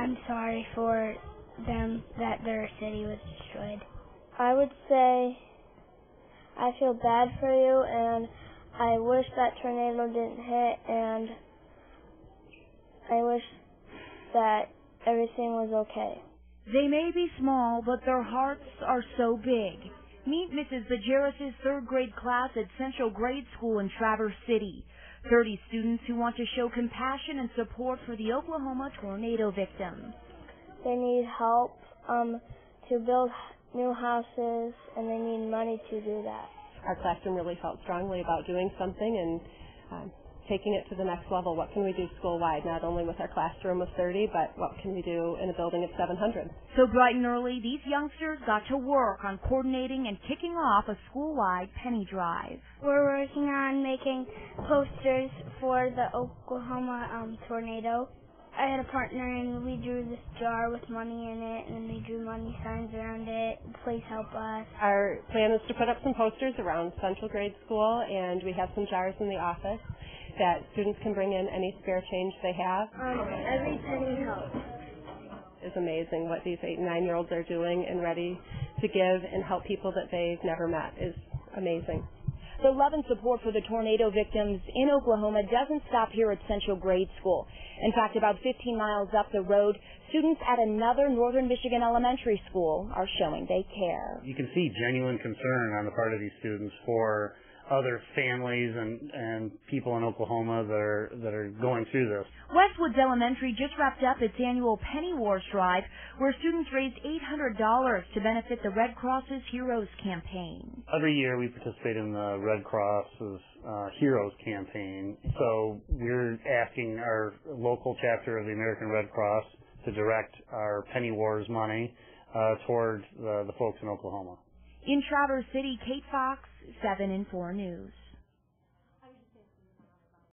I'm sorry for them that their city was destroyed. I would say I feel bad for you, and I wish that tornado didn't hit, and I wish that everything was okay. They may be small, but their hearts are so big. Meet Mrs. Bajeris' third grade class at Central Grade School in Traverse City. 30 students who want to show compassion and support for the Oklahoma tornado victims. They need help to build new houses, and they need money to do that. Our classroom really felt strongly about doing something and taking it to the next level. What can we do school-wide, not only with our classroom of 30, but what can we do in a building of 700? So bright and early, these youngsters got to work on coordinating and kicking off a school-wide penny drive. We're working on making posters for the Oklahoma tornado. I had a partner, and we drew this jar with money in it, and we drew money signs around it. Please help us. Our plan is to put up some posters around Central Grade School, and we have some jars in the office that students can bring in any spare change they have. Every penny helps. It's amazing what these 8- and 9-year-olds are doing and ready to give and help people that they've never met is amazing. The love and support for the tornado victims in Oklahoma doesn't stop here at Central Grade School. In fact, about 15 miles up the road, students at another Northern Michigan elementary school are showing they care. You can see genuine concern on the part of these students for other families and people in Oklahoma that are going through this. Westwoods Elementary just wrapped up its annual Penny Wars Drive, where students raised $800 to benefit the Red Cross's Heroes Campaign. Every year we participate in the Red Cross's Heroes Campaign, so we're asking our local chapter of the American Red Cross to direct our Penny Wars money towards the folks in Oklahoma. In Traverse City, Kate Fox, 7 and 4 News.